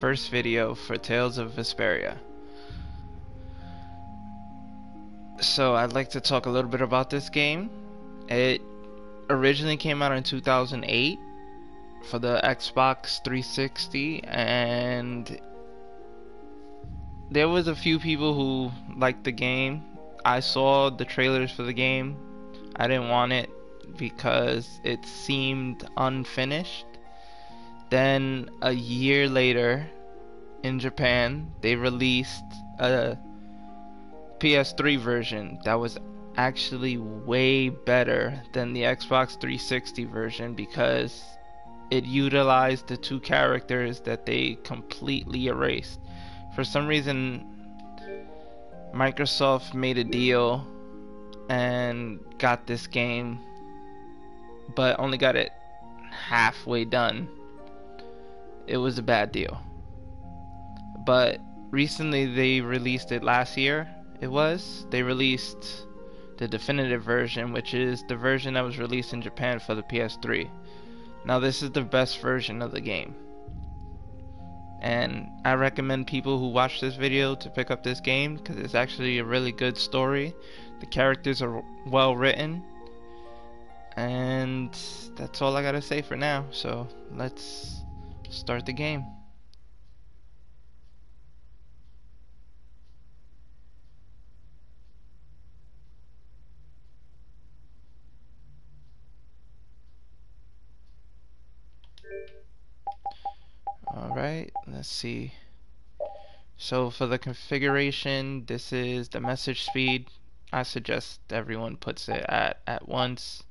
First video for Tales of Vesperia. So I'd like to talk a little bit about this game. It originally came out in 2008 for the Xbox 360, and there was a few people who liked the game. I saw the trailers for the game. I didn't want it because it seemed unfinished. Then a year later in Japan they released a PS3 version that was actually way better than the Xbox 360 version because it utilized the two characters that they completely erased. For some reason Microsoft made a deal and got this game but only got it halfway done. It was a bad deal. But recently they released it last year. They released the definitive version, which is the version that was released in Japan for the PS3. Now this is the best version of the game, and I recommend people who watch this video to pick up this game because it's actually a really good story. The characters are well written, and that's all I gotta say for now. So let's start the game. Alright, let's see. So for the configuration, this is the message speed. I suggest everyone puts it at once.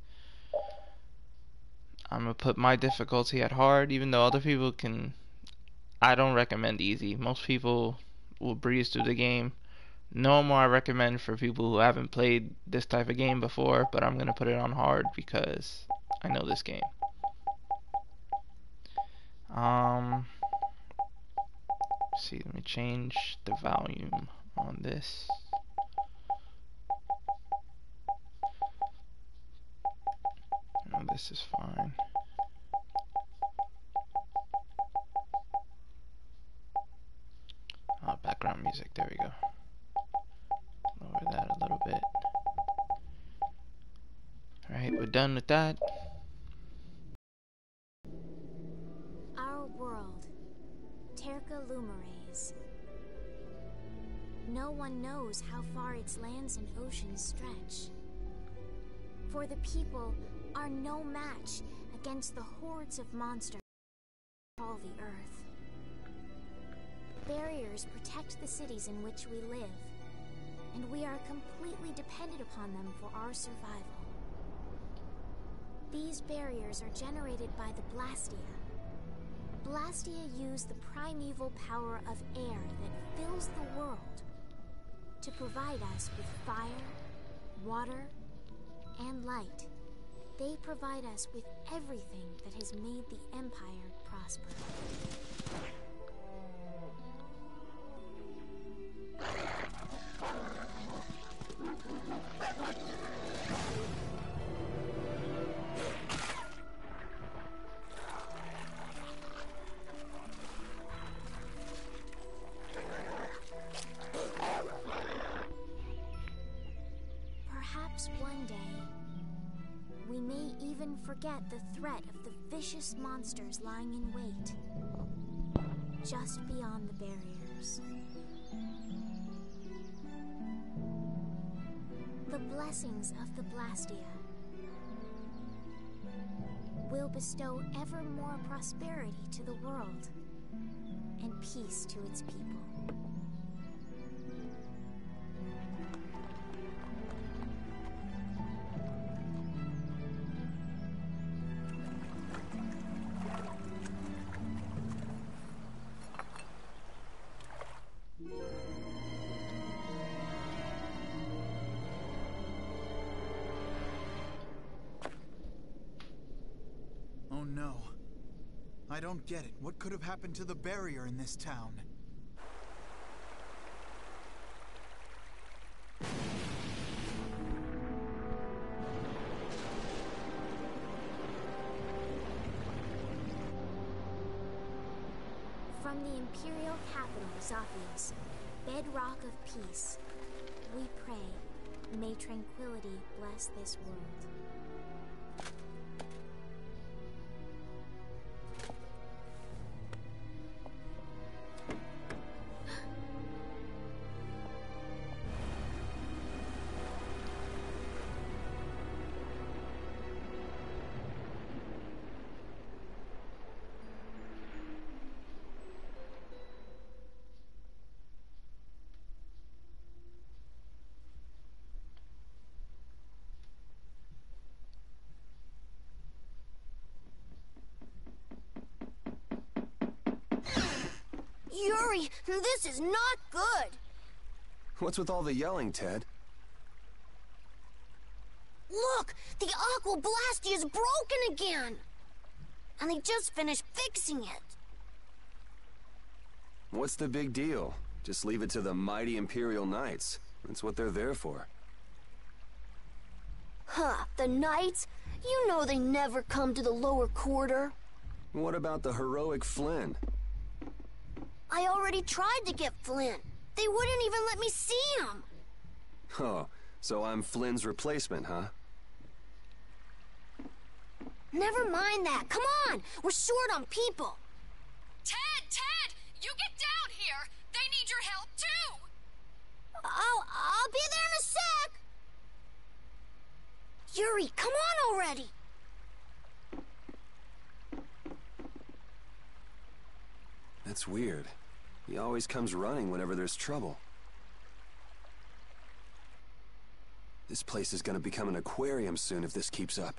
I'm gonna put my difficulty at hard, even though other people can. I don't recommend easy. Most people will breeze through the game. Normal I recommend for people who haven't played this type of game before, but I'm gonna put it on hard because I know this game. See, let me change the volume on this. This is fine. Background music, there we go. Lower that a little bit. Alright, we're done with that. Our world, Terca Lumireis. No one knows how far its lands and oceans stretch. For the people are no match against the hordes of monsters that crawl the earth. Barriers protect the cities in which we live, and we are completely dependent upon them for our survival. These barriers are generated by the Blastia. Blastia use the primeval power of air that fills the world to provide us with fire, water, and light. They provide us with everything that has made the Empire prosper. Forget the threat of the vicious monsters lying in wait, just beyond the barriers. The blessings of the Blastia will bestow ever more prosperity to the world and peace to its people. I don't get it. What could have happened to the barrier in this town? From the Imperial capital, Zophius, bedrock of peace, we pray, may tranquility bless this world. Yuri, this is not good! What's with all the yelling, Ted? Look! The Aqua Blastia is broken again! And they just finished fixing it! What's the big deal? Just leave it to the mighty Imperial Knights. That's what they're there for. Huh, the Knights? You know they never come to the lower quarter. What about the heroic Flynn? I already tried to get Flynn. They wouldn't even let me see him. Oh, so I'm Flynn's replacement, huh? Never mind that. Come on! We're short on people. Ted! You get down here! They need your help, too! I'll be there in a sec! Yuri, come on already! That's weird. He always comes running whenever there's trouble. This place is gonna become an aquarium soon if this keeps up.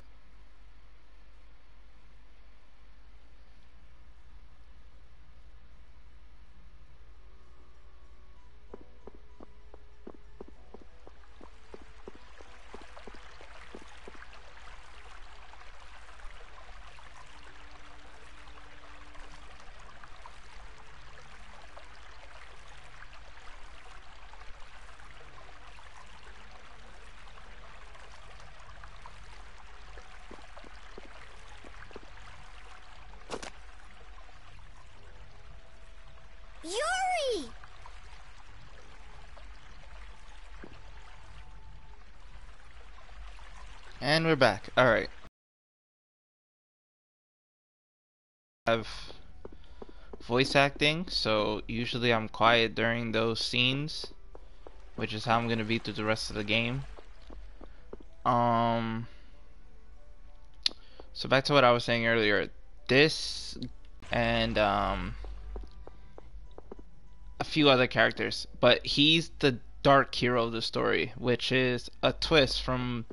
And we're back. Alright. I have voice acting, so usually I'm quiet during those scenes, which is how I'm gonna be through the rest of the game. So back to what I was saying earlier. This and a few other characters, but he's the dark hero of the story, which is a twist from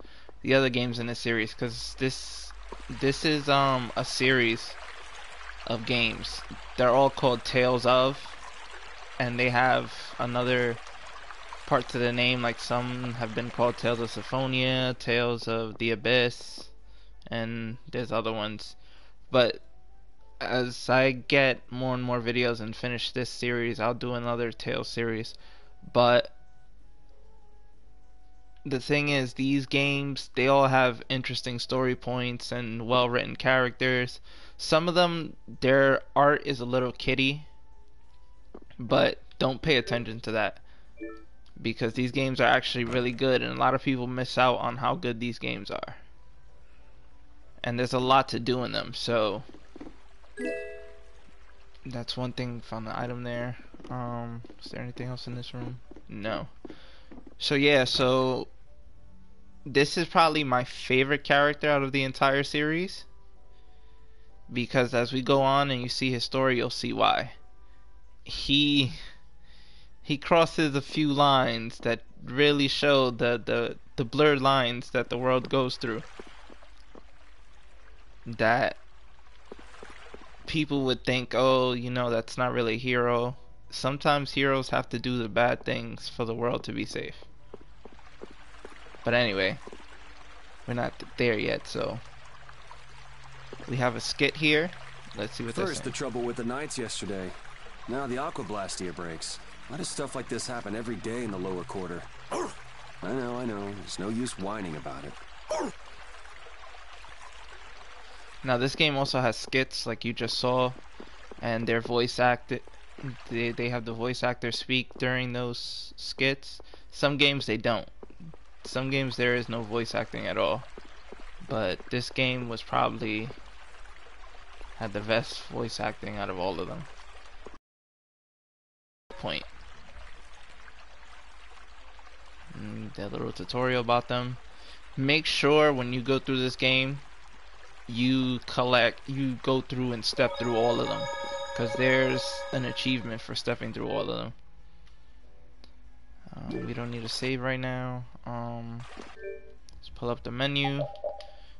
the other games in this series, because this is a series of games. They're all called Tales of, and they have another part to the name. Like some have been called Tales of Symphonia, Tales of the Abyss, and there's other ones. But as I get more and more videos and finish this series, I'll do another Tales series. But the thing is, these games, they all have interesting story points and well-written characters. Some of them, their art is a little kiddie, but don't pay attention to that, because these games are actually really good, and a lot of people miss out on how good these games are. And there's a lot to do in them, so that's one thing. Found the item there. Is there anything else in this room? No. So yeah, so this is probably my favorite character out of the entire series, because as we go on and you see his story, you'll see why. He crosses a few lines that really show the blurred lines that the world goes through, that people would think, oh, you know, that's not really a hero. Sometimes heroes have to do the bad things for the world to be safe. But anyway, we're not there yet, so we have a skit here. Let's see what this is. First the trouble with the Knights yesterday. Now the Aqua Blastia breaks. Why does stuff like this happen every day in the lower quarter? I know. There's no use whining about it. Now this game also has skits, like you just saw, and they're voice acted. they have the voice actor speak during those skits. Some games they don't. Some games there is no voice acting at all. But this game was probably had the best voice acting out of all of them. Point. That little tutorial about them. Make sure when you go through this game, you go through and step through all of them, because there's an achievement for stepping through all of them. We don't need to save right now. Let's pull up the menu.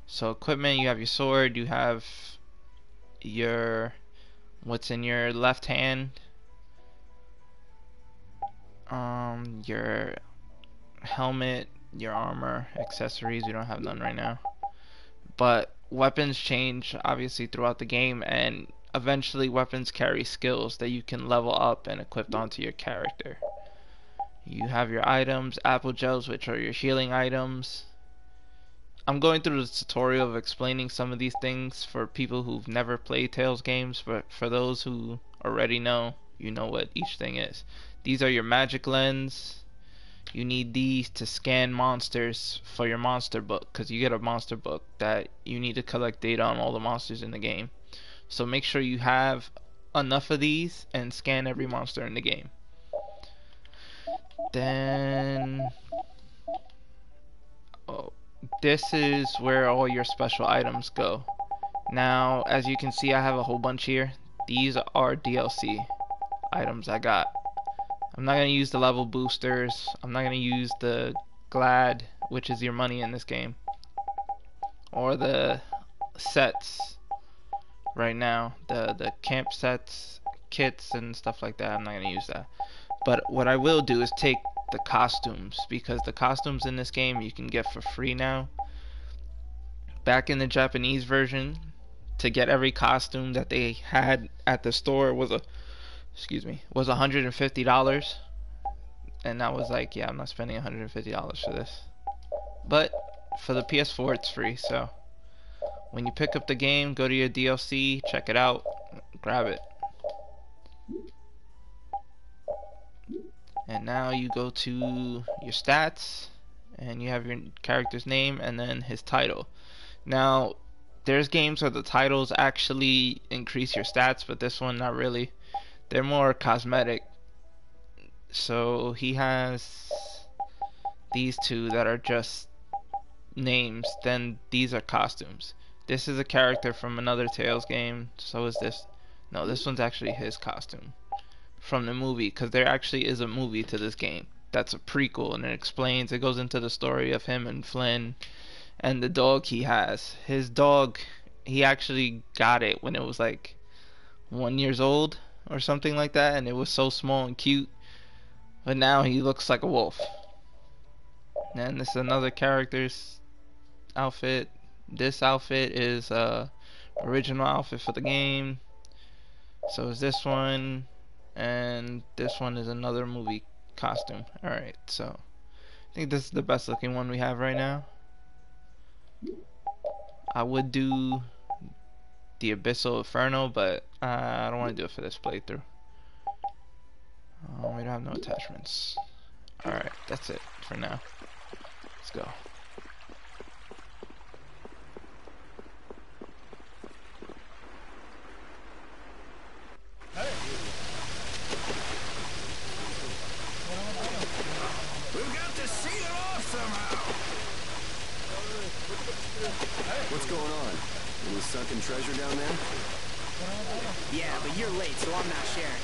So equipment, you have your sword, you have your what's in your left hand, your helmet, your armor, accessories. We don't have none right now, but weapons change obviously throughout the game, and eventually weapons carry skills that you can level up and equip onto your character. You have your items, apple gels, which are your healing items. I'm going through the tutorial of explaining some of these things for people who've never played Tales games, but for those who already know, you know what each thing is. These are your magic lens. You need these to scan monsters for your monster book, because you get a monster book that you need to collect data on all the monsters in the game. So make sure you have enough of these and scan every monster in the game. Then this is where all your special items go. Now, as you can see, I have a whole bunch here. These are DLC items I got. I'm not going to use the level boosters. I'm not going to use the GLAD, which is your money in this game, or the sets right now, the camp sets, kits and stuff like that. I'm not going to use that. But what I will do is take the costumes, because the costumes in this game you can get for free now. Back in the Japanese version, to get every costume that they had at the store was a was $150, and I was like, yeah, I'm not spending $150 for this. But for the PS4 it's free, so when you pick up the game, go to your DLC, check it out, grab it. And now you go to your stats, and you have your character's name and then his title. Now there's games where the titles actually increase your stats, but this one not really. They're more cosmetic. So he has these two that are just names, then these are costumes. This is a character from another Tales game, so is this. No, this one's actually his costume from the movie, because there actually is a movie to this game that's a prequel, and it goes into the story of him and Flynn and the dog he has. His dog, he actually got it when it was like 1 year old or something like that, and it was so small and cute, but now he looks like a wolf. And this is another character's outfit. This outfit is original outfit for the game, so is this one, and this one is another movie costume. Alright, so I think this is the best looking one we have right now. I would do the Abyssal Inferno, but I don't want to do it for this playthrough. We don't have no attachments. Alright, that's it for now. Let's go. We've got to seal it off somehow! What's going on? Any sunken treasure down there? Yeah, but you're late, so I'm not sharing.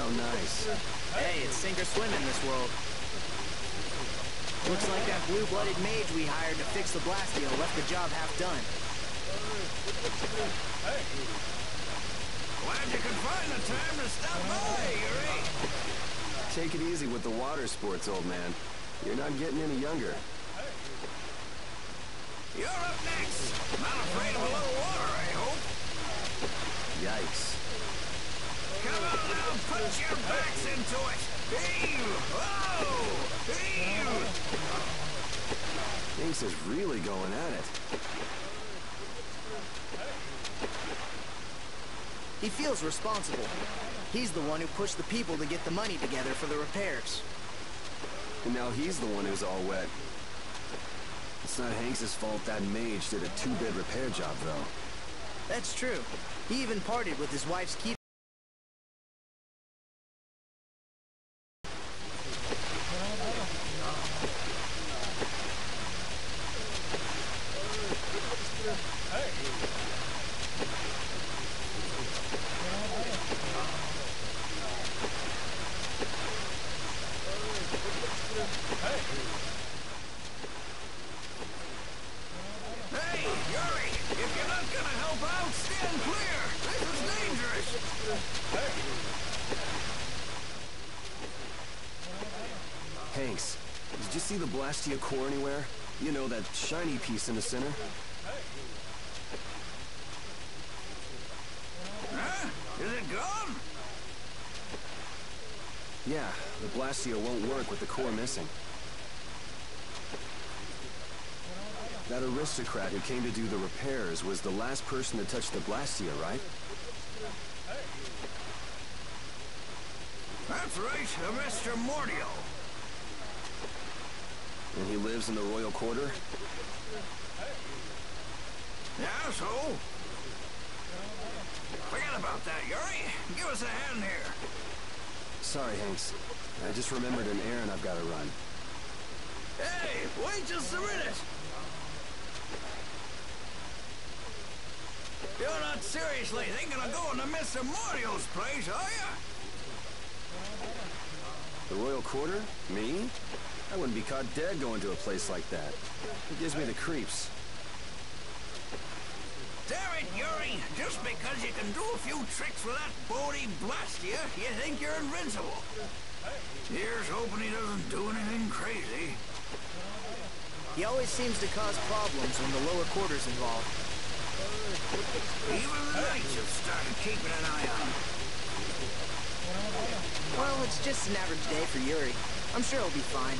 How nice. Hey, it's sink or swim in this world. Looks like that blue-blooded mage we hired to fix the Blastio left the job half done. Glad you could find the time to stop by, Yuri. Take it easy with the water sports, old man. You're not getting any younger. You're up next! Not afraid of a little water, I hope. Yikes. Come on now, put your backs into it! Ew! Oh! Ew! Things is really going at it. He feels responsible. He's the one who pushed the people to get the money together for the repairs. And now he's the one who's all wet. It's not Hanks' fault that mage did a two-bid repair job, though. That's true. He even parted with his wife's keep. See a core anywhere? You know, that shiny piece in the center? Huh? Is it gone? Yeah, the Blastia won't work with the core missing. That aristocrat who came to do the repairs was the last person to touch the Blastia, right? That's right, Mr. Mordio. And he lives in the Royal Quarter? Yeah, so? Forget about that, Yuri. Give us a hand here. Sorry, Hanks. I just remembered an errand I've got to run. Hey, wait just a minute! You're not seriously thinking of going to Mr. Mario's place, are you? The Royal Quarter? Me? I wouldn't be caught dead going to a place like that. It gives me the creeps. Damn it, Yuri! Just because you can do a few tricks with that bony Blastia, you think you're invincible. Here's hoping he doesn't do anything crazy. He always seems to cause problems when the lower quarter's involved. Even the Knights have started keeping an eye on him. Well, it's just an average day for Yuri. I'm sure he'll be fine.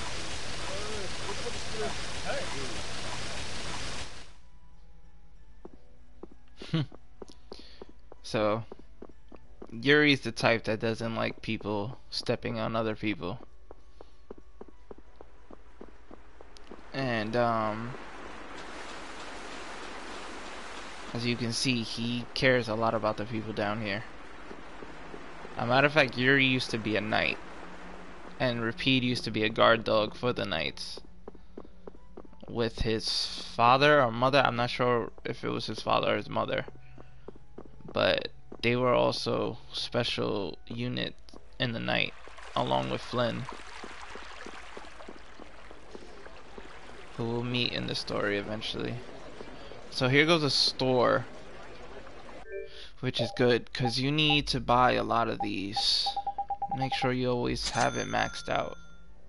So, Yuri's the type that doesn't like people stepping on other people. And, as you can see, he cares a lot about the people down here. As a matter of fact, Yuri used to be a knight. And Rapide used to be a guard dog for the Knights. With his father or mother, I'm not sure if it was his father or his mother. But they were also special unit in the night, along with Flynn, who we'll meet in the story eventually. So here goes a store, which is good, because you need to buy a lot of these. Make sure you always have it maxed out,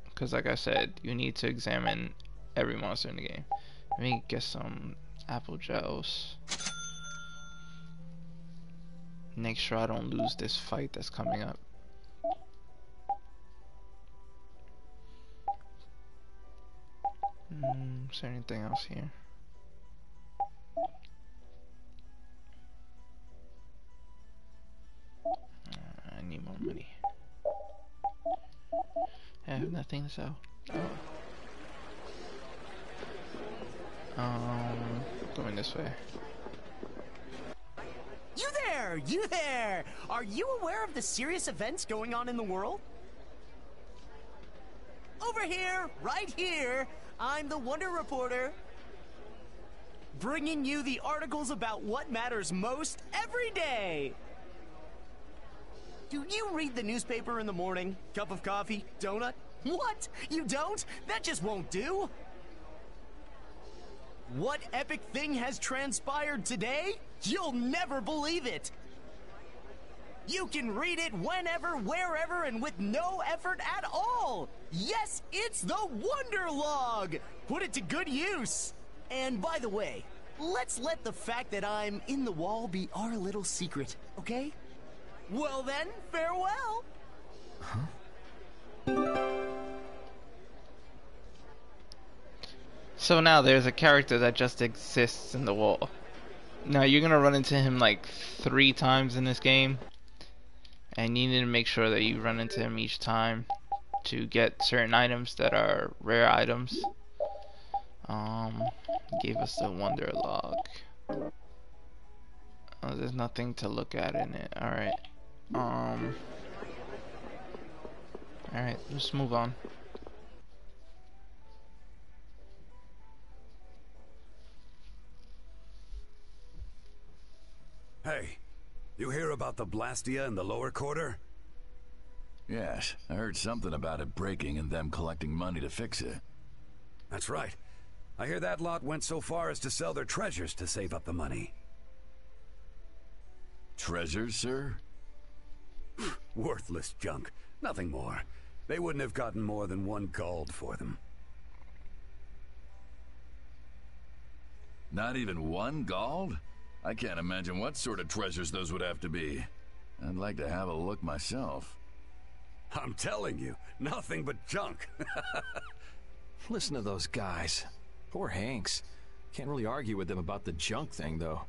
because like I said, you need to examine every monster in the game. Let me get some apple gels. Make sure I don't lose this fight that's coming up. Is there anything else here? I need more money. I have nothing, so. Oh. Going this way. You there! You there! Are you aware of the serious events going on in the world? Over here! Right here! I'm the Wonder Reporter, bringing you the articles about what matters most every day! Do you read the newspaper in the morning? Cup of coffee? Donut? What? You don't? That just won't do! What epic thing has transpired today? You'll never believe it! You can read it whenever, wherever, and with no effort at all! Yes, it's the Wonder Log! Put it to good use! And by the way, let's let the fact that I'm in the wall be our little secret, okay? Well then, farewell! Huh? So now there's a character that just exists in the wall. Now you're gonna run into him like 3 times in this game, and you need to make sure that you run into him each time to get certain items that are rare items. Gave us the wonder log. Oh, there's nothing to look at in it. Alright. Alright, let's move on. Hey, you hear about the Blastia in the lower quarter? Yes, I heard something about it breaking and them collecting money to fix it. That's right. I hear that lot went so far as to sell their treasures to save up the money. Treasures, sir? Worthless junk. Nothing more. They wouldn't have gotten more than 1 gold for them. Not even 1 gold? I can't imagine what sort of treasures those would have to be. I'd like to have a look myself. I'm telling you, nothing but junk. Listen to those guys. Poor Hanks. Can't really argue with them about the junk thing, though.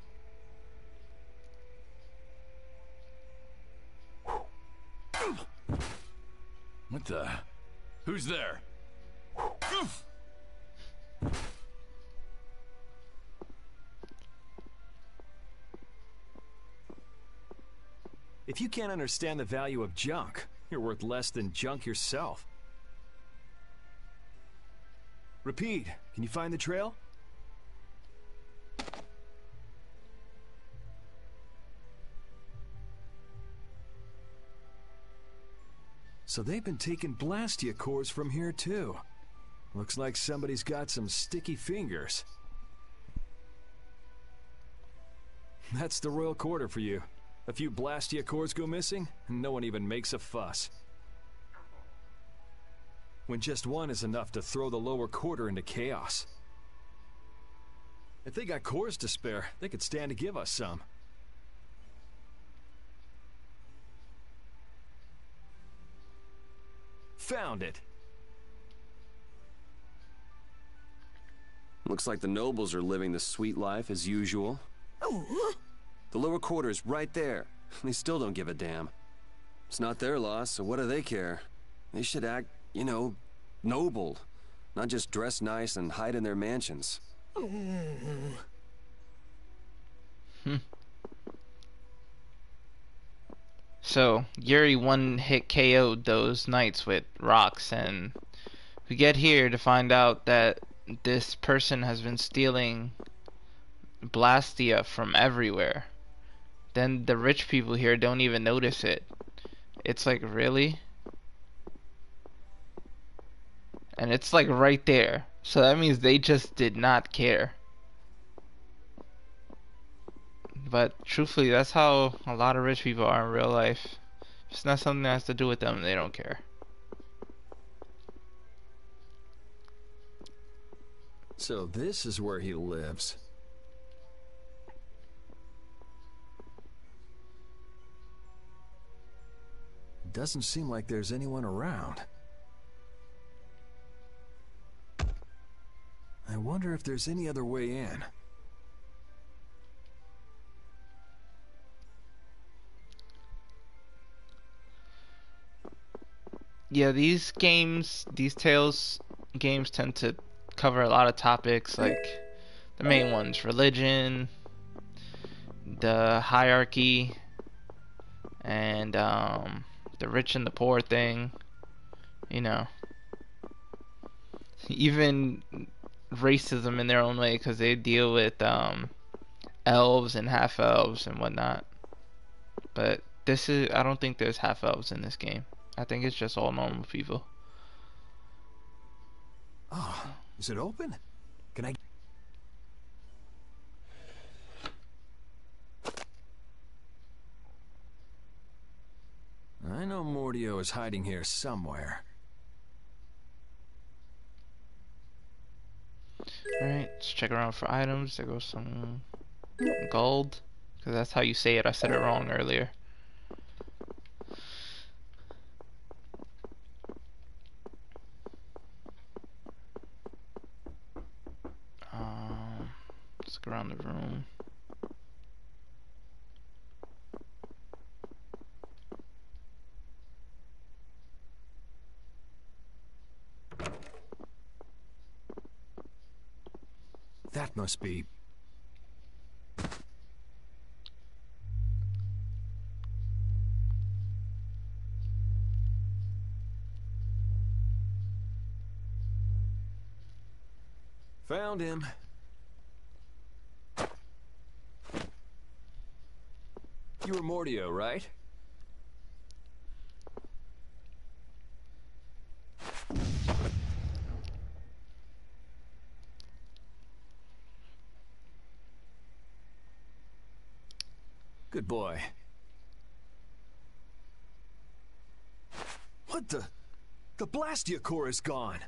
What the? Who's there? Oof. If you can't understand the value of junk, you're worth less than junk yourself. Rapide, can you find the trail? So they've been taking Blastia cores from here too. Looks like somebody's got some sticky fingers. That's the Royal Quarter for you. A few Blastia cores go missing, and no one even makes a fuss. When just one is enough to throw the lower quarter into chaos. If they got cores to spare, they could stand to give us some. Found it! Looks like the nobles are living the sweet life as usual. Oh. The lower quarter's right there. They still don't give a damn. It's not their loss, so what do they care? They should act, you know, noble. Not just dress nice and hide in their mansions. Oh. So, Yuri one-hit KO'd those knights with rocks, and we get here to find out that this person has been stealing Blastia from everywhere. Then the rich people here don't even notice it. It's like, really? And it's like right there. So that means they just did not care. But truthfully, that's how a lot of rich people are in real life. If it's not something that has to do with them, they don't care. So this is where he lives. Doesn't seem like there's anyone around. I wonder if there's any other way in. Yeah, these games, these Tales games tend to cover a lot of topics, like the main ones, religion, the hierarchy, and the rich and the poor thing, you know. Even racism in their own way, because they deal with elves and half-elves and whatnot. But this is, I don't think there's half-elves in this game. I think it's just all normal people. Oh, is it open? Can I... I know Mordio is hiding here somewhere. Alright, let's check around for items. There goes some gold. Because that's how you say it. I said it wrong earlier. Let's look around the room. That must be... Found him. You were Mordio, right? Good boy. What the? The Blastia core is gone.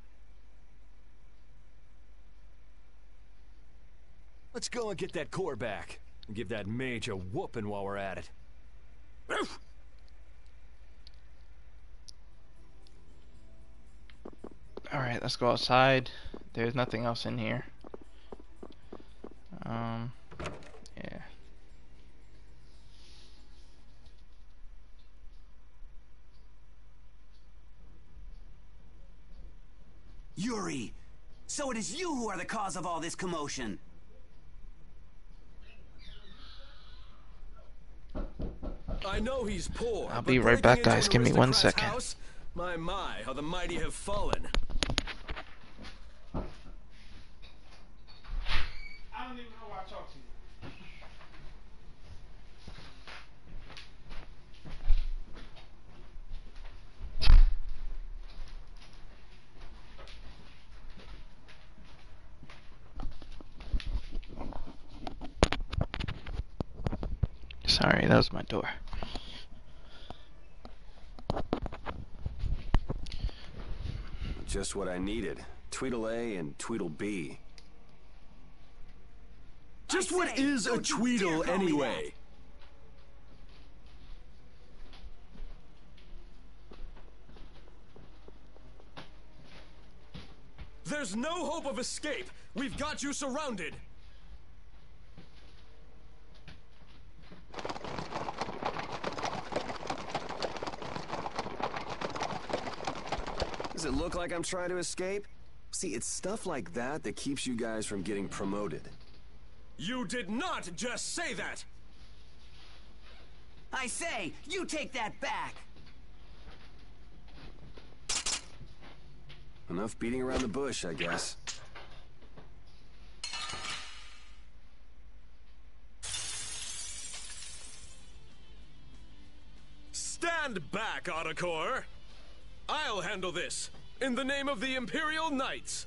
Let's go and get that core back. And give that mage a whooping while we're at it. Oof! All right, let's go outside. There's nothing else in here. Yeah. Yuri, so it is you who are the cause of all this commotion. I know he's poor. I'll be right back, guys. Give me 1 second. House? My, how the mighty have fallen. I don't even know why I talked to you. Sorry, that was my door. Just what I needed. Tweedle A and Tweedle B. Just what is a Tweedle anyway? There's no hope of escape. We've got you surrounded. Does it look like I'm trying to escape? See, it's stuff like that that keeps you guys from getting promoted. You did not just say that! I say, you take that back! Enough beating around the bush, I guess. Stand back, Autocor! I'll handle this, in the name of the Imperial Knights.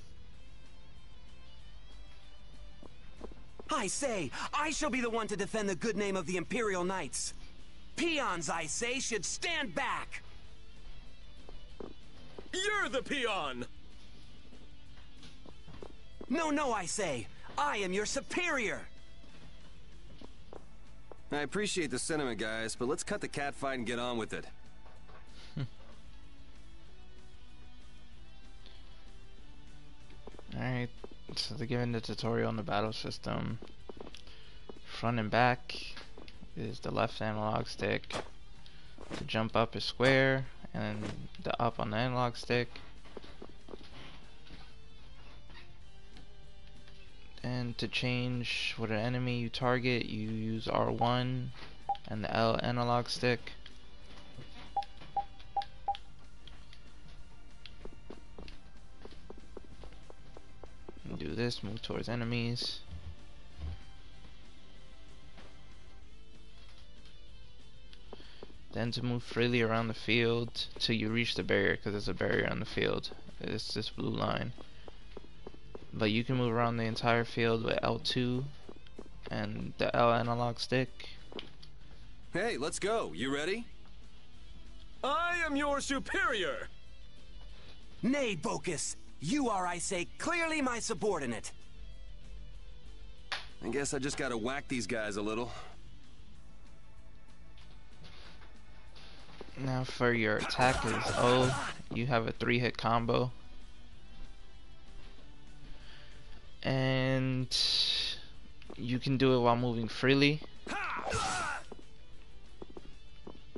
I say, I shall be the one to defend the good name of the Imperial Knights. Peons, I say, should stand back. You're the peon! No, no, I say, I am your superior. I appreciate the sentiment, guys, but let's cut the catfight and get on with it. Alright, so they're giving the tutorial on the battle system. Front and back is the left analog stick. To jump up is square, and the up on the analog stick. And to change what an enemy you target, you use R1 and the L analog stick. Do this, move towards enemies. Then to move freely around the field till you reach the barrier, because there's a barrier on the field. It's this blue line. But you can move around the entire field with L2 and the L analog stick. Hey, let's go. You ready? I am your superior! Nay, Bocus! You are, I say, clearly my subordinate. I guess I just gotta whack these guys a little. Now for your attackers, oh, you have a 3-hit combo. And you can do it while moving freely.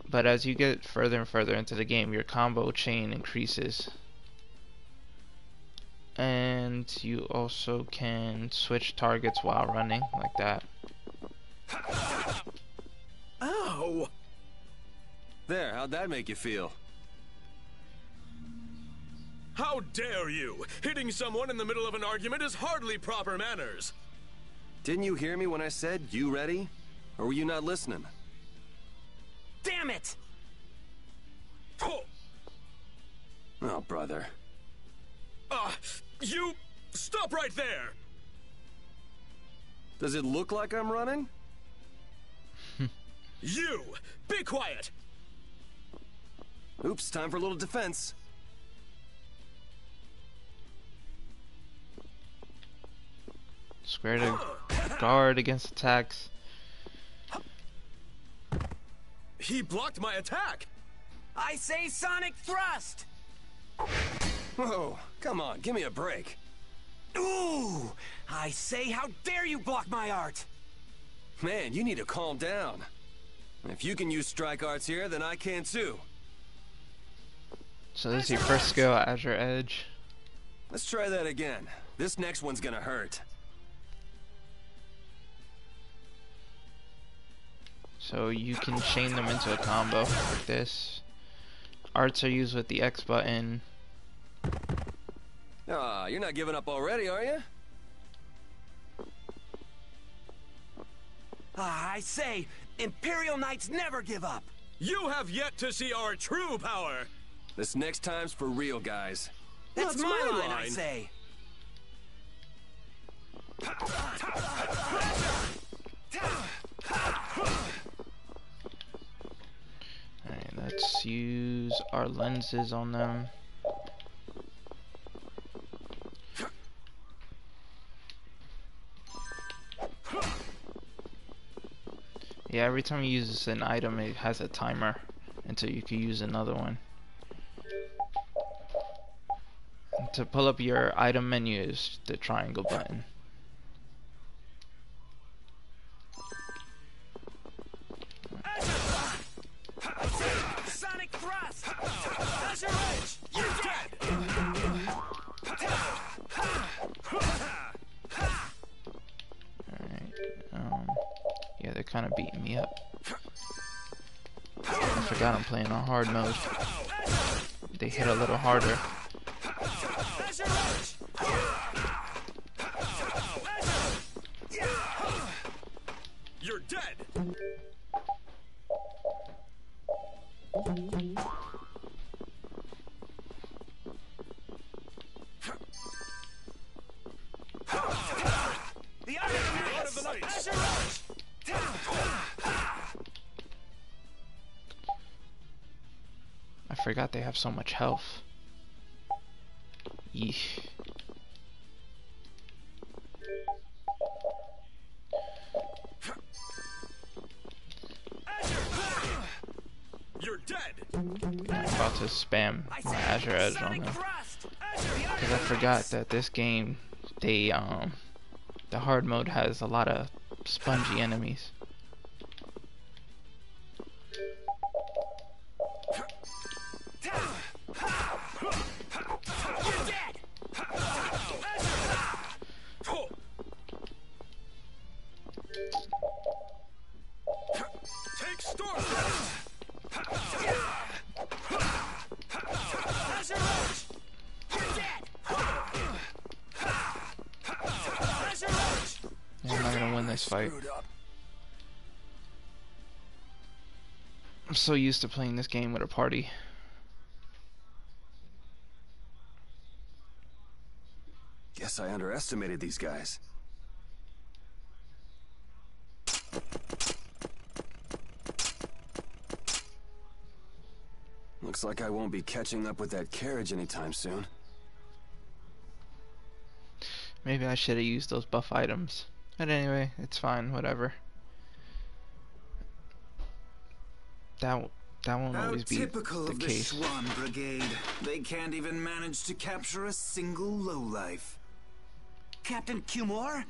But as you get further and further into the game, your combo chain increases. And and you also can switch targets while running, like that. Ow! There, how'd that make you feel? How dare you! Hitting someone in the middle of an argument is hardly proper manners! Didn't you hear me when I said, you ready? Or were you not listening? Damn it! Oh, brother. You... stop right there! Does it look like I'm running? You! Be quiet! Oops, time for a little defense. Square to guard against attacks. He blocked my attack! I say Sonic Thrust! Whoa, come on, give me a break. Ooh! I say, how dare you block my art! Man, you need to calm down. If you can use strike arts here, then I can too. So this is your first skill, Azure Edge. Let's try that again. This next one's gonna hurt. So you can chain them into a combo like this. Arts are used with the X button. Ah, you're not giving up already, are you? I say, Imperial Knights never give up. You have yet to see our true power. This next time's for real, guys. That's my line, I say. Alright, let's use our lenses on them. Yeah, every time you use an item, it has a timer until you can use another one. To pull up your item menu is the triangle button. Sonic Thrust! Azure Edge! You're dead! Alright, yeah, they're kind of beating me up. I forgot I'm playing on hard mode. They hit a little harder. You're dead. I forgot they have so much health. Yeesh. You're dead. I'm about to spam my Azure Edge on them because I forgot that this game, they the hard mode has a lot of spongy enemies. Fight. I'm so used to playing this game with a party. Guess I underestimated these guys. Looks like I won't be catching up with that carriage anytime soon. Maybe I should have used those buff items. But anyway, it's fine, whatever. That won't always be the case. How typical of the Swan Brigade. They can't even manage to capture a single lowlife. Captain Cumore?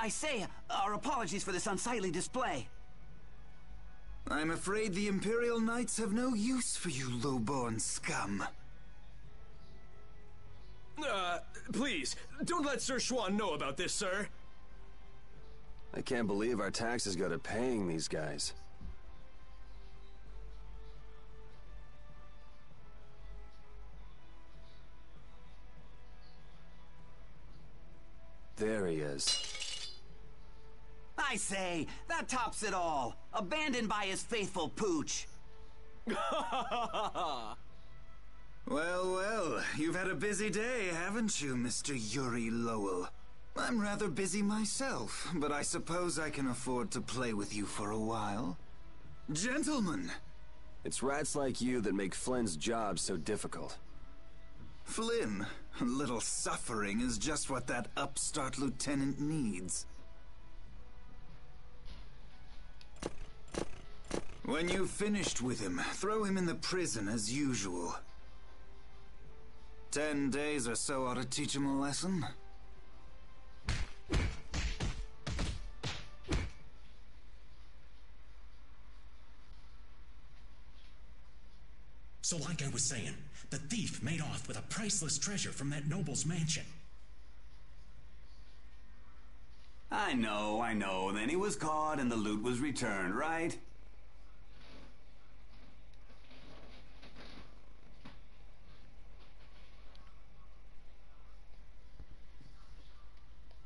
I say, our apologies for this unsightly display. I'm afraid the Imperial Knights have no use for you lowborn scum. Please, don't let Sir Xuan know about this, sir. I can't believe our taxes go to paying these guys. There he is. I say, that tops it all. Abandoned by his faithful pooch. Well, well, you've had a busy day, haven't you, Mr. Yuri Lowell? I'm rather busy myself, but I suppose I can afford to play with you for a while. Gentlemen! It's rats like you that make Flynn's job so difficult. Flynn, a little suffering is just what that upstart lieutenant needs. When you've finished with him, throw him in the prison as usual. 10 days or so ought to teach him a lesson. So like I was saying, the thief made off with a priceless treasure from that noble's mansion. I know. Then he was caught and the loot was returned, right?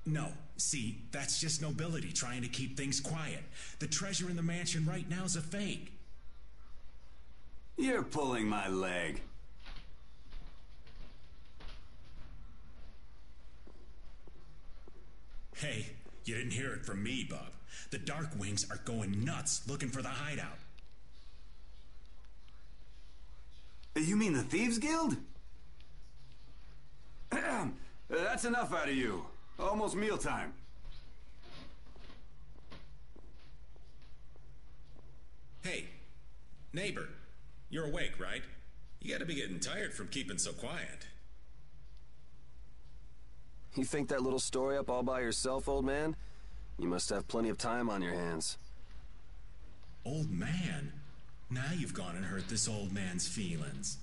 No. See, that's just nobility trying to keep things quiet. The treasure in the mansion right now is a fake. You're pulling my leg. Hey, you didn't hear it from me, Bob. The Dark Wings are going nuts looking for the hideout. You mean the Thieves Guild? That's enough out of you. Almost mealtime. Hey, neighbor, you're awake, right? You gotta be getting tired from keeping so quiet. You think that little story up all by yourself, old man? You must have plenty of time on your hands. Old man? Now you've gone and hurt this old man's feelings.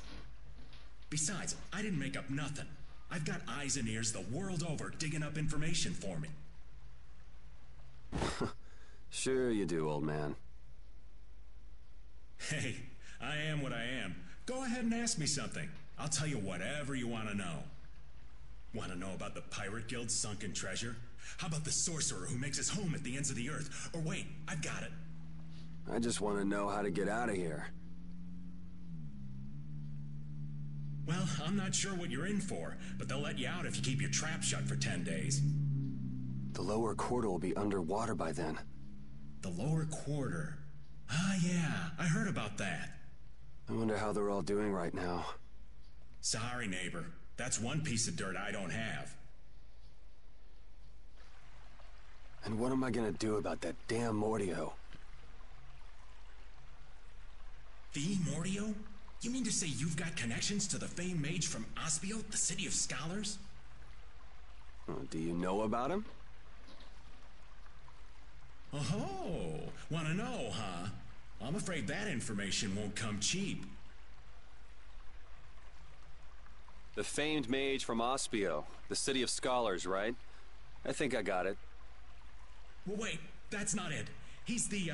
Besides, I didn't make up nothing. I've got eyes and ears the world over digging up information for me. Sure you do, old man. Hey, I am what I am. Go ahead and ask me something. I'll tell you whatever you want to know. Want to know about the Pirate Guild's sunken treasure? How about the sorcerer who makes his home at the ends of the earth? Or wait, I've got it. I just want to know how to get out of here. Well, I'm not sure what you're in for, but they'll let you out if you keep your trap shut for 10 days. The lower quarter will be underwater by then. The lower quarter? Ah, yeah, I heard about that. I wonder how they're all doing right now. Sorry, neighbor. That's one piece of dirt I don't have. And what am I gonna do about that damn Mordio? The Mordio? You mean to say you've got connections to the famed mage from Aspio, the City of Scholars? Do you know about him? Oh, wanna know, huh? I'm afraid that information won't come cheap. The famed mage from Aspio, the City of Scholars, right? I think I got it. Well, wait, that's not it. He's the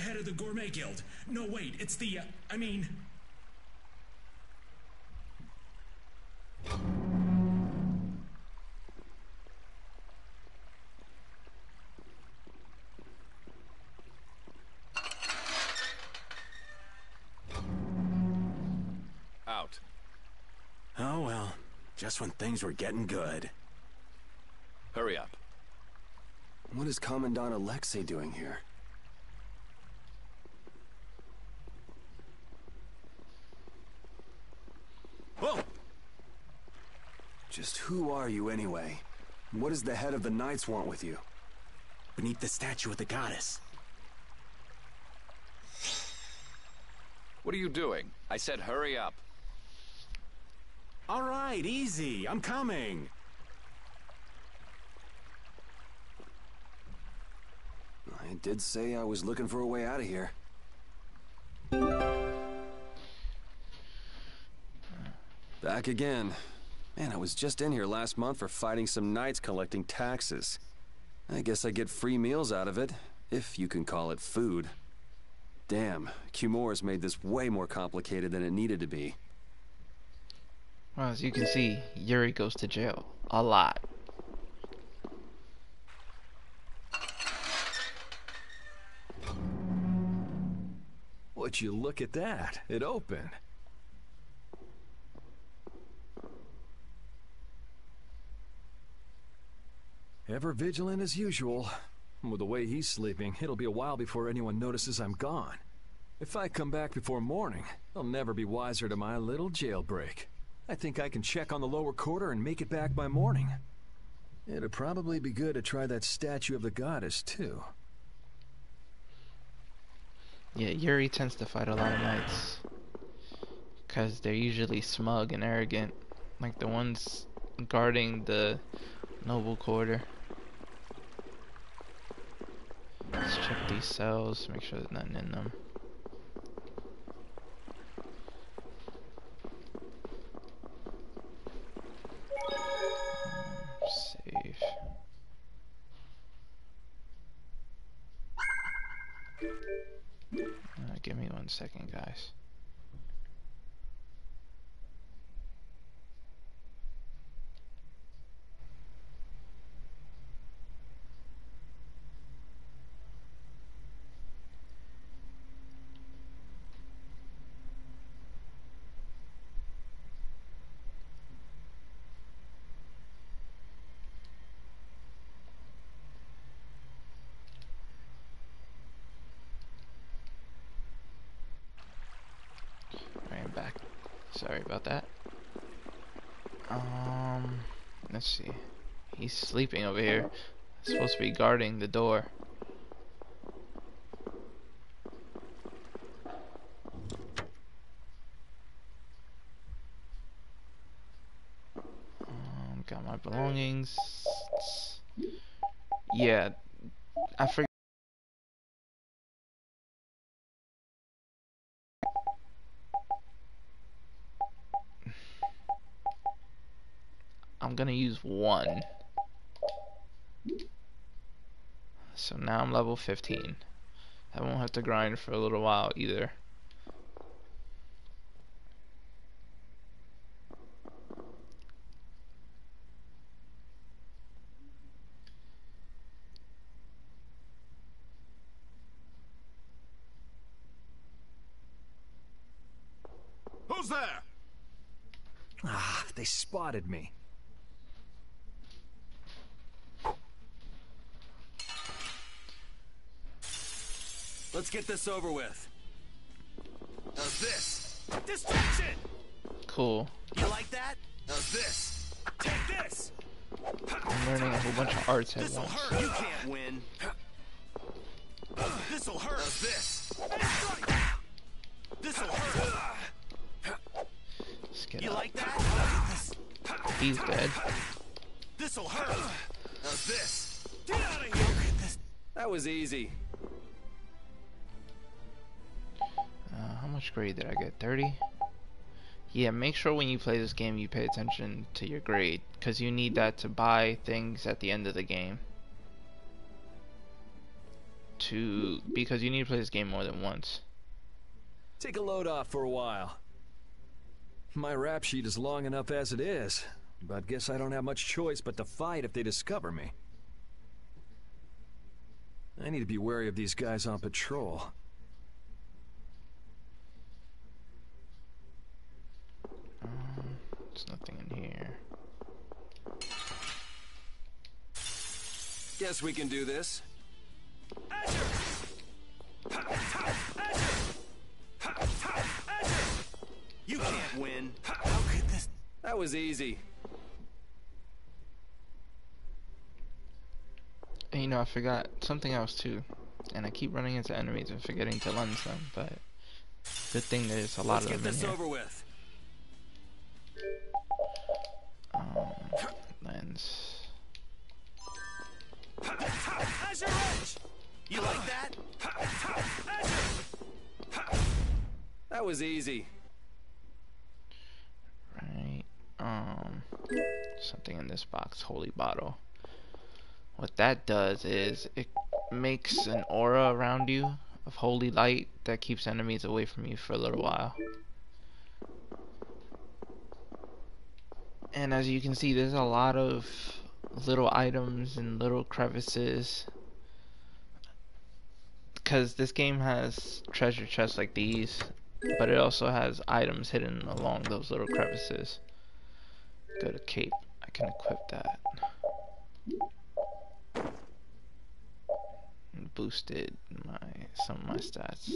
head of the Gourmet Guild. No, wait, it's the, I mean... Out. Oh well, just when things were getting good. Hurry up. What is Commandant Alexei doing here? Whoa! Just who are you, anyway? What does the head of the Knights want with you? Beneath the statue of the goddess. What are you doing? I said hurry up. All right, easy. I'm coming. I did say I was looking for a way out of here. Back again. Man, I was just in here last month for fighting some knights collecting taxes. I guess I get free meals out of it, if you can call it food. Damn, Cumore's made this way more complicated than it needed to be. Well, as you can see, Yuri goes to jail. A lot. Would you look at that? It opened. Ever vigilant as usual. With the way he's sleeping, it'll be a while before anyone notices I'm gone. If I come back before morning, they'll never be wiser to my little jailbreak. I think I can check on the lower quarter and make it back by morning. It'd probably be good to try that statue of the goddess, too. Yeah, Yuri tends to fight a lot of knights, because they're usually smug and arrogant, like the ones guarding the noble quarter. Let's check these cells, make sure there's nothing in them. Save. Give me 1 second, guys. Sorry about that. Let's see. He's sleeping over here. He's supposed to be guarding the door. Got my belongings. Yeah, I forgot. I'm gonna use one. So now I'm level 15. I won't have to grind for a little while either. Who's there? Ah, they spotted me. Let's get this over with. How's this? Distraction! Cool. You like that? How's this? Take this! I'm learning a whole bunch of arts at once. This'll hurt. You can't win. This'll hurt. How's this? This'll hurt. Let's get out. You like that? He's dead. This'll hurt. How's this? Get out of here! That was easy. How much grade did I get? 30? Yeah, make sure when you play this game you pay attention to your grade, because you need that to buy things at the end of the game. Because you need to play this game more than once. Take a load off for a while. My rap sheet is long enough as it is, but guess I don't have much choice but to fight if they discover me. I need to be wary of these guys on patrol. There's nothing in here. Guess we can do this. Azure! You can't win. How could this? That was easy. And you know, I forgot something else too. And I keep running into enemies and forgetting to lunge them, but good thing there's a lot of them in here. Let's get this over with. Lens. Azure Edge! You like that? That was easy. Right. something in this box, holy bottle. What that does is it makes an aura around you of holy light that keeps enemies away from you for a little while. And as you can see, there's a lot of little items and little crevices, because this game has treasure chests like these, but it also has items hidden along those little crevices. Go to cape. I can equip that. Boosted some of my stats.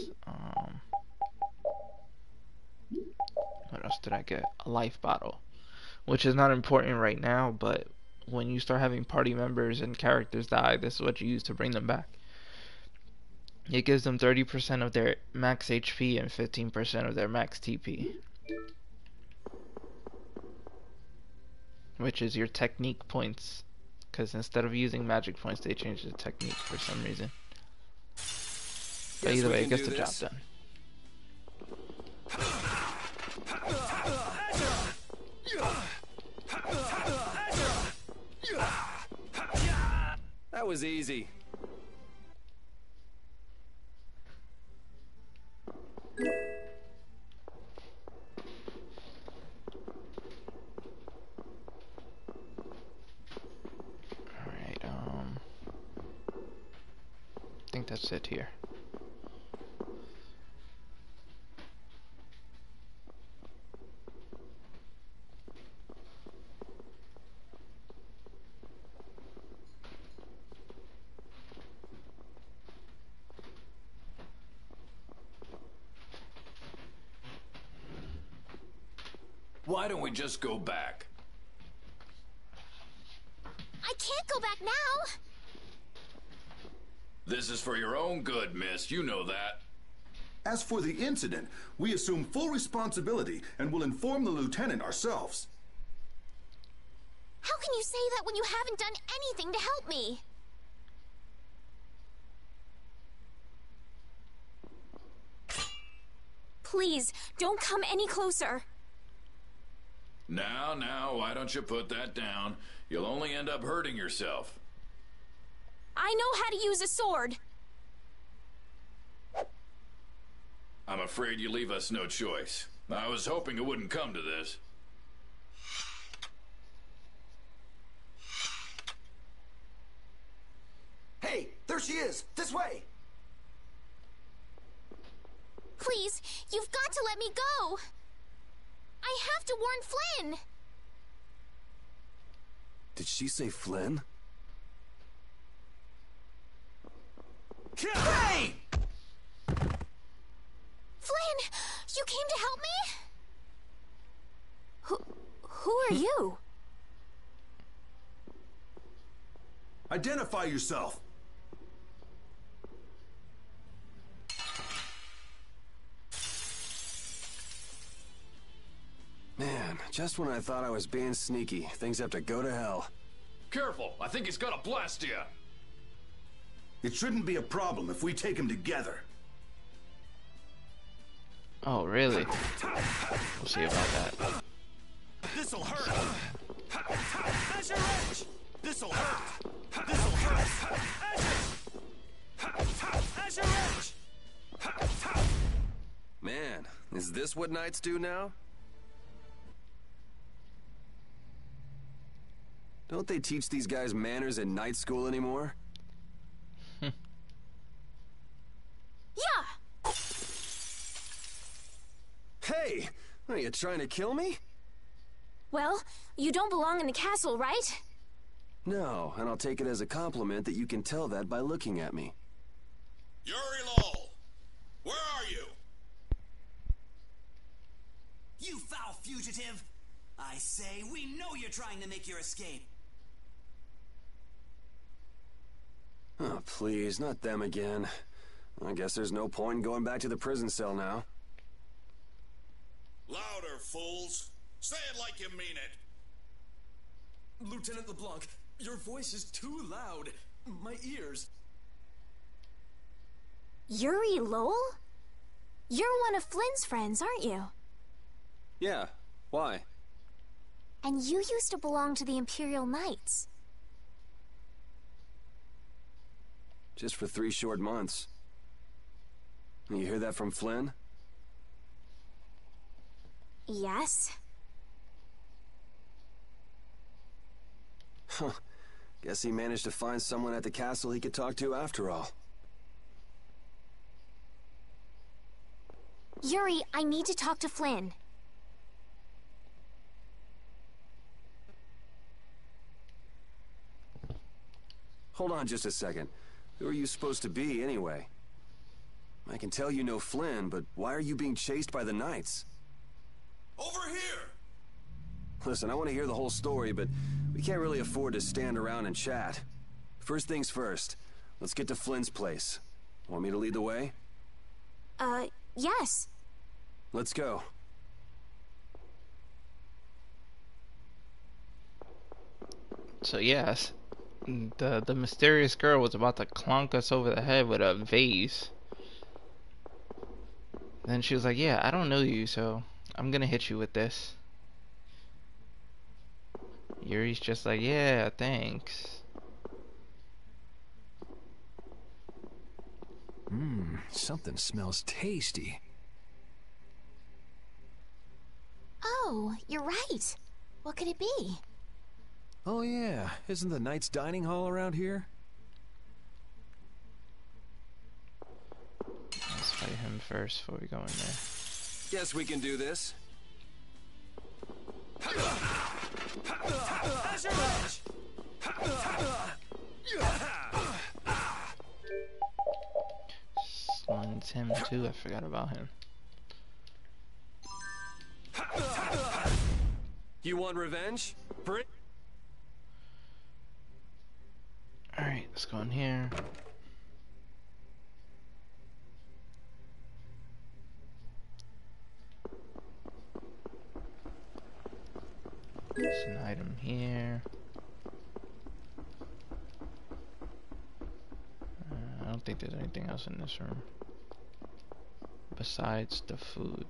What else did I get? A life bottle, which is not important right now, but when you start having party members and characters die, this is what you use to bring them back. It gives them 30% of their max HP and 15% of their max TP, which is your technique points, because instead of using magic points, they changed the technique for some reason. But either way, it gets the job done. That was easy. That's it here. Why don't we just go back? I can't go back now. This is for your own good, miss. You know that. As for the incident, we assume full responsibility and will inform the lieutenant ourselves. How can you say that when you haven't done anything to help me? Please, don't come any closer. Now, now, why don't you put that down? You'll only end up hurting yourself. I know how to use a sword. I'm afraid you leave us no choice. I was hoping it wouldn't come to this. Hey, there she is! This way! Please, you've got to let me go! I have to warn Flynn! Did she say Flynn? Hey! Flynn, you came to help me? Who are you? Identify yourself. Man, just when I thought I was being sneaky, things have to go to hell. Careful, I think he's got a Blastia. It shouldn't be a problem if we take him together. Oh, really? We'll see about that. This'll hurt. Azure Edge. This'll hurt. This'll hurt. Azure Edge. Man, is this what knights do now? Don't they teach these guys manners in night school anymore? Yeah. Hey, are you trying to kill me? Well, you don't belong in the castle, right? No, and I'll take it as a compliment that you can tell that by looking at me. Yuri Lowell, where are you? You foul fugitive! I say, we know you're trying to make your escape. Oh, please, not them again. I guess there's no point in going back to the prison cell now. Louder, fools! Say it like you mean it! Lieutenant LeBlanc, your voice is too loud. My ears... Yuri Lowell? You're one of Flynn's friends, aren't you? Yeah, why? And you used to belong to the Imperial Knights. Just for 3 short months. You hear that from Flynn? Yes. Huh. Guess he managed to find someone at the castle he could talk to after all. Yuri, I need to talk to Flynn. Hold on just a second. Who are you supposed to be, anyway? I can tell you know Flynn, but why are you being chased by the Knights? Over here! Listen, I want to hear the whole story, but we can't really afford to stand around and chat. First things first, let's get to Flynn's place. Want me to lead the way? Yes. Let's go. So yes, the mysterious girl was about to clunk us over the head with a vase. Then she was like, yeah, I don't know you, so I'm gonna hit you with this. Yuri's just like, yeah, thanks. Mmm, something smells tasty. Oh, you're right. What could it be? Oh yeah, isn't the Knights dining hall around here? Let's fight him first before we go in there. Guess we can do this. Sluns him too, I forgot about him. You want revenge? Bring. Alright, let's go in here. There's an item here. I don't think there's anything else in this room besides the food.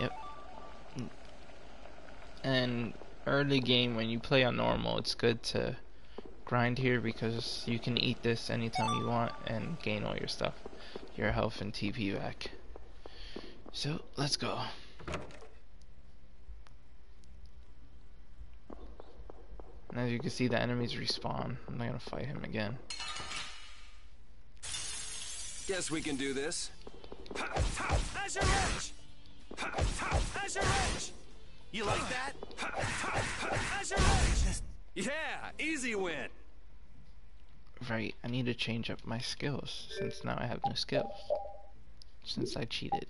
Yep. And early game, when you play on normal, it's good to grind here because you can eat this anytime you want and gain all your stuff, your health and TP back. So let's go. And as you can see, the enemies respawn. I'm not gonna fight him again. Guess we can do this. Azure Edge! Azure Edge! You like that? Azure Edge! Yeah, easy win! Right, I need to change up my skills, since now I have no skills. Since I cheated.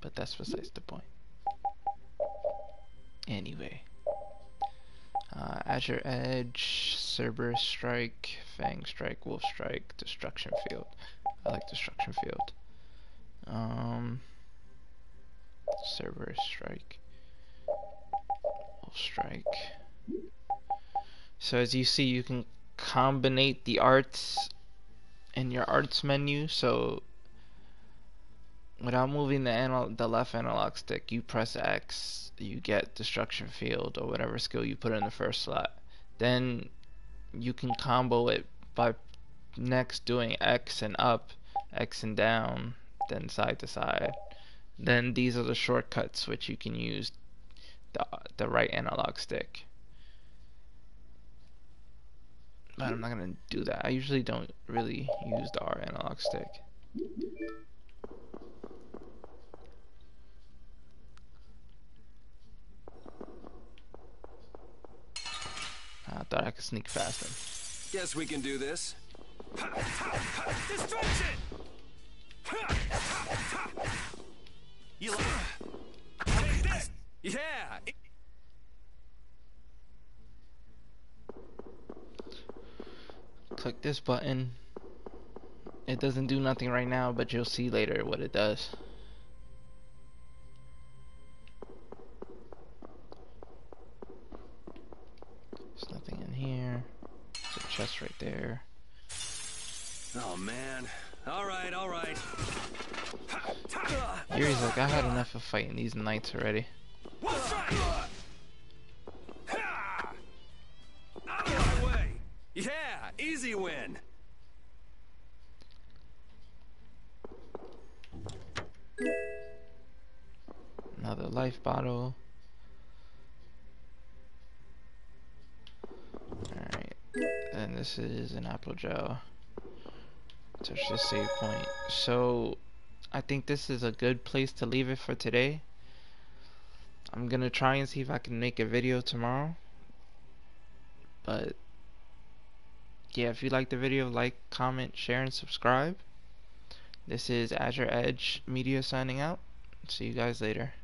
But that's besides the point. Anyway. Azure Edge, Cerberus Strike, Fang Strike, Wolf Strike, Destruction Field. I like Destruction Field. Cerberus Strike, Wolf Strike. So as you see, you can combinate the arts in your arts menu. So without moving the left analog stick, you press X. You get Destruction Field or whatever skill you put in the first slot. Then you can combo it by next doing X and up, X and down, then side to side. Then these are the shortcuts which you can use the right analog stick. But I'm not gonna do that. I usually don't really use the R analog stick. I thought I could sneak past him. Guess we can do this. Destruction! You like this? Yeah! Click this button. It doesn't do nothing right now, but you'll see later what it does. Nothing in here. There's a chest right there. Oh man. Alright. Yuri's like, I had enough of fighting these knights already. Yeah, easy win. Another life bottle. Alright. And this is an apple gel. Touch the save point. So I think this is a good place to leave it for today. I'm gonna try and see if I can make a video tomorrow. But yeah, if you liked the video, like, comment, share, and subscribe. This is Azure Edge Media signing out. See you guys later.